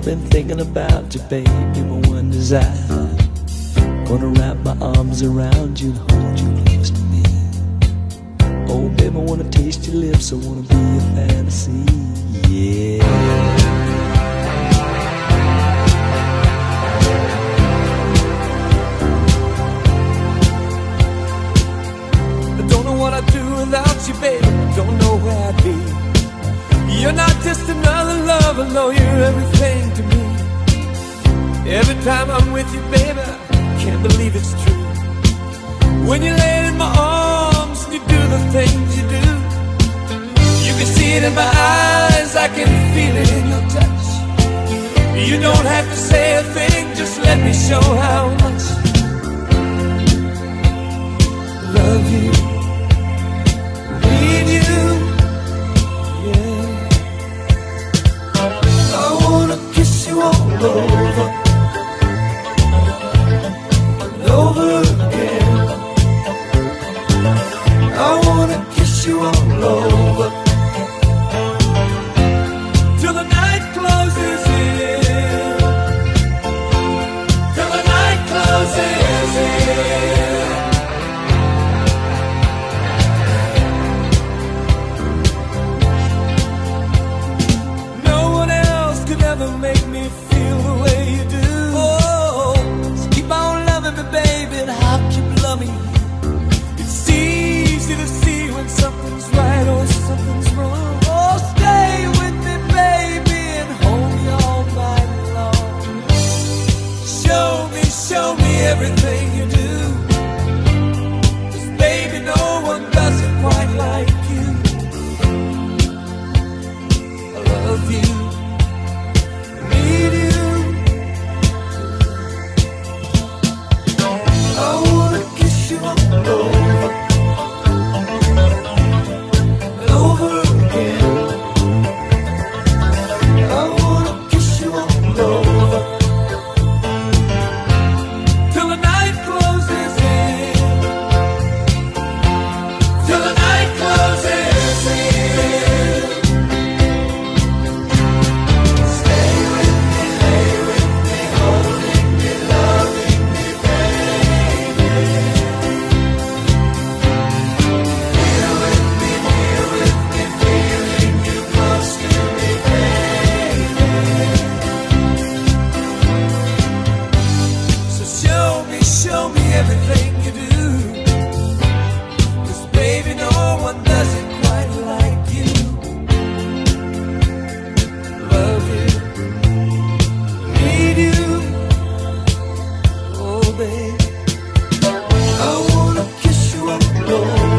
I've been thinking about you, baby, my one desire. Gonna wrap my arms around you and hold you close to me. Oh, baby, I wanna taste your lips, I wanna be a fantasy, yeah. Without you, baby, don't know where I'd be. You're not just another lover, no, you're everything to me. Every time I'm with you, baby, can't believe it's true. When you lay in my arms and you do the things you do, you can see it in my eyes, I can feel it in your touch. You don't have to say a thing, just let me show how much love you. Everything you do, 'cause baby, no one does it quite like you. I love you, I need you. I wanna kiss you all over, and over again. I wanna kiss you all over. Everything you do, 'cause baby, no one does it quite like you. Love you, need you, oh baby. I wanna kiss you all over.